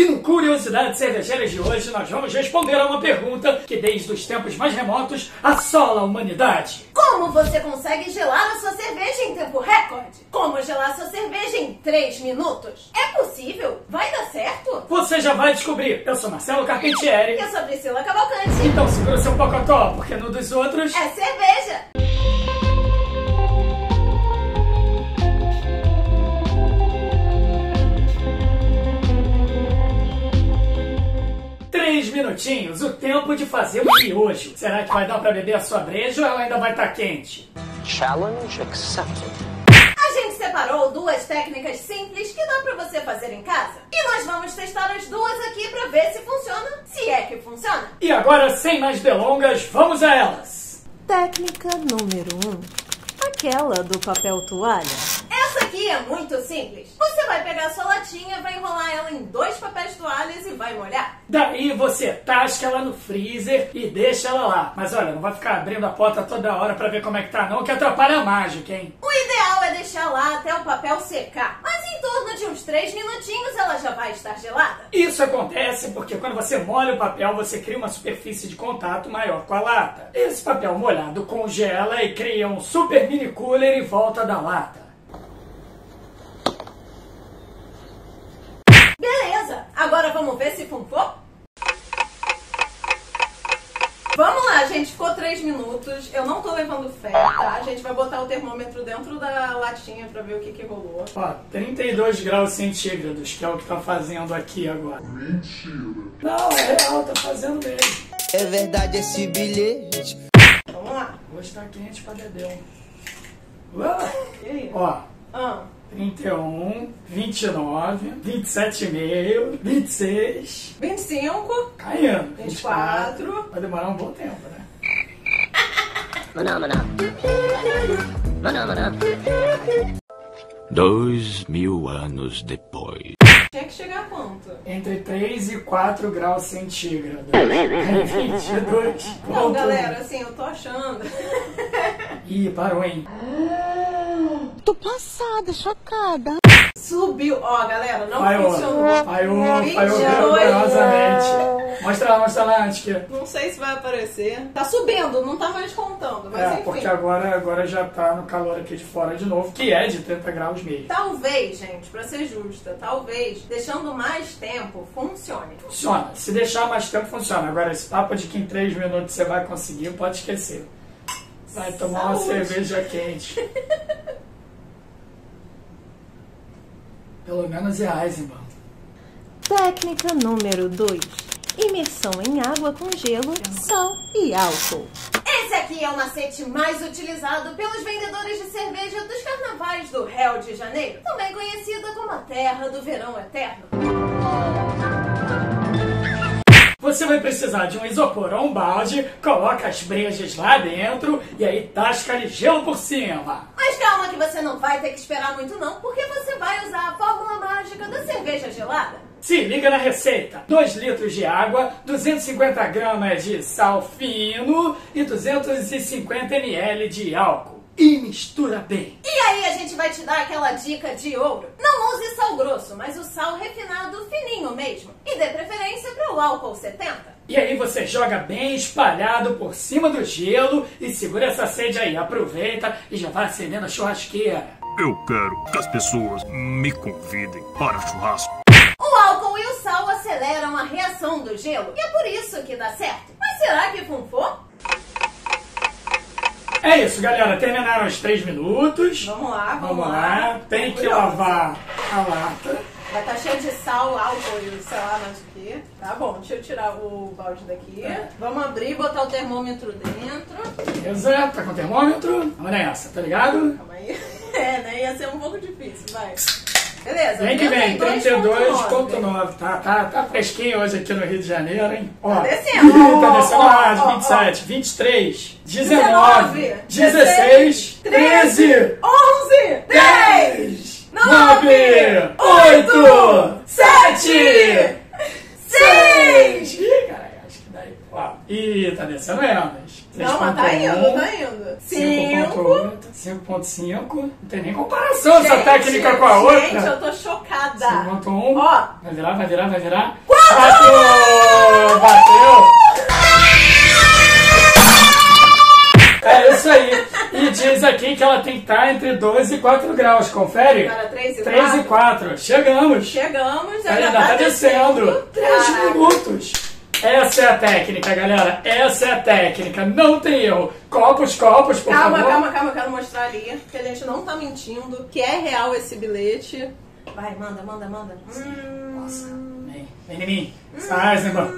E no Curiosidades Cervejeiras de hoje nós vamos responder a uma pergunta que desde os tempos mais remotos assola a humanidade. Como você consegue gelar a sua cerveja em tempo recorde? Como gelar a sua cerveja em 3 minutos? É possível? Vai dar certo? Você já vai descobrir. Eu sou Marcelo Carpentieri. Eu sou Priscila Cavalcanti. Então segura seu pacotó, porque no dos outros é cerveja! Minutinhos, o tempo de fazer o miojo. Será que vai dar pra beber a sua breja ou ela ainda vai estar quente? Challenge accepted. A gente separou 2 técnicas simples que dá pra você fazer em casa. E nós vamos testar as 2 aqui pra ver se funciona, se é que funciona. E agora, sem mais delongas, vamos a elas. Técnica número 1. Aquela do papel toalha. Essa aqui é muito simples. Você vai pegar a sua latinha, vai enrolar ela em 2 papéis toalhas e vai molhar. Daí você tasca ela no freezer e deixa ela lá. Mas olha, não vai ficar abrindo a porta toda hora pra ver como é que tá não, que atrapalha a mágica, hein? O ideal é deixar lá até o papel secar. Mas em torno de uns 3 minutinhos ela já vai estar gelada. Isso acontece porque quando você molha o papel, você cria uma superfície de contato maior com a lata. Esse papel molhado congela e cria um super mini cooler em volta da lata. Agora vamos ver se funcionou? Vamos lá, gente. Ficou 3 minutos. Eu não tô levando fé, tá? A gente vai botar o termômetro dentro da latinha pra ver o que rolou. Ó, 32 graus centígrados, que é o que tá fazendo aqui agora. Mentira. Não, é real, tá fazendo mesmo. É verdade esse bilhete. Vamos lá. Hoje tá quente pra dedéu. Ó. 31, 29, 27,5, 26, 25, caindo, 24. Vai demorar um bom tempo, né? Manamana. Manamana. 2000 anos depois. Tinha que chegar a quanto? Entre 3 e 4 graus centígrados. 22. Não, galera, assim, eu tô achando. Ih, parou, hein? Tô passada, chocada. Subiu. Ó, galera, não funcionou. Falhou vergonhosamente. Mostra lá antes que... Não sei se vai aparecer. Tá subindo, não tá mais contando, mas enfim. Porque agora já tá no calor aqui de fora de novo, que é de 30 graus mesmo. Talvez, gente, pra ser justa, talvez, deixando mais tempo, funcione. Funciona. Se deixar mais tempo, funciona. Agora, esse papo de que em 3 minutos você vai conseguir, pode esquecer. Vai tomar uma cerveja quente. Pelo menos é Eisenbahn. Técnica número 2. Imersão em água com gelo, sal e álcool. Esse aqui é o macete mais utilizado pelos vendedores de cerveja dos carnavais do Rio de Janeiro, também conhecida como a terra do verão eterno. Você vai precisar de um isopor ou um balde, coloca as brejas lá dentro e aí tasca-lhe gelo por cima. Mas calma que você não vai ter que esperar muito não, porque você vai usar a fórmula mágica da cerveja gelada. Se liga na receita. 2 litros de água, 250 gramas de sal fino e 250 ml de álcool. E mistura bem. E aí a gente vai te dar aquela dica de ouro. Não use sal grosso, mas o sal refinado fininho mesmo. E dê preferência para o álcool 70. E aí você joga bem espalhado por cima do gelo e segura essa sede aí. Aproveita e já vai acendendo a churrasqueira. Eu quero que as pessoas me convidem para o churrasco. O álcool e o sal aceleram a reação do gelo e é por isso que dá certo. Mas será que funcionou? É isso, galera. Terminaram os 3 minutos. Vamos lá, vamos lá. Tem que lavar a lata. Vai estar cheio de sal, álcool e sei lá mais o que. Tá bom, deixa eu tirar o balde daqui. Vamos abrir e botar o termômetro dentro. Beleza, tá com o termômetro. Vamos nessa, tá ligado? Calma aí. É, né? Ia ser um pouco difícil, vai. Beleza. Vem que vem, 32,9. Tá fresquinho hoje aqui no Rio de Janeiro, hein? Ó, tá descendo. Tá descendo mais, 27, 23, 19, 16, 13, 11, 10, 9, 8, 7, 6. Ih, cara, acho que daí. Ó, ih, tá descendo menos. Não, mas tá indo, tá indo. 5, 5.5, não tem nem comparação, gente, essa técnica com a outra. Gente, eu tô chocada. Você levantou um. Ó. Vai virar, vai virar, vai virar. Bateu! Bateu! É isso aí. E diz aqui que ela tem que estar entre 2 e 4 graus. Confere? Agora 3 e 3 4. E 4. Chegamos. Chegamos. Ela ainda tá descendo. 3 minutos. Essa é a técnica, galera. Essa é a técnica. Não tem erro. Copos, copos, por favor. Calma, calma. Eu quero mostrar ali que a gente não tá mentindo, que é real esse bilhete. Vai, manda, manda, manda. Nossa. Vem em mim. Essa Eisenbahn.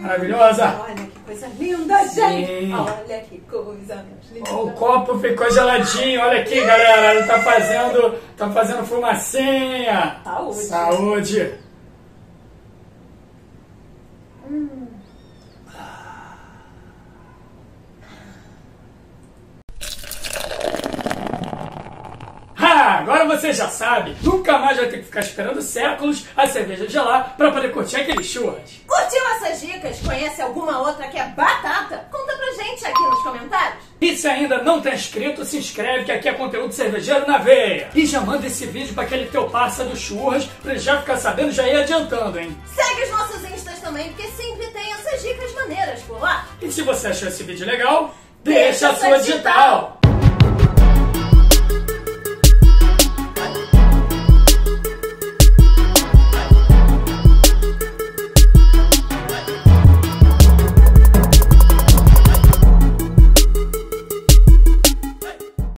Maravilhosa. Olha que coisa linda, gente. Olha que coisa linda. O copo ficou geladinho. Olha aqui, galera. Ele tá fazendo fumacinha. Saúde. Saúde. Agora você já sabe, nunca mais vai ter que ficar esperando séculos a cerveja gelar pra poder curtir aqueles churras. Curtiu essas dicas? Conhece alguma outra que é batata? Conta pra gente aqui nos comentários. E se ainda não tá inscrito, se inscreve que aqui é conteúdo cervejeiro na veia. E já manda esse vídeo pra aquele teu parça do churras pra ele já ficar sabendo, já ir adiantando, hein? Segue os nossos instas também, porque sempre tem essas dicas maneiras por lá. E se você achou esse vídeo legal, deixa a sua digital.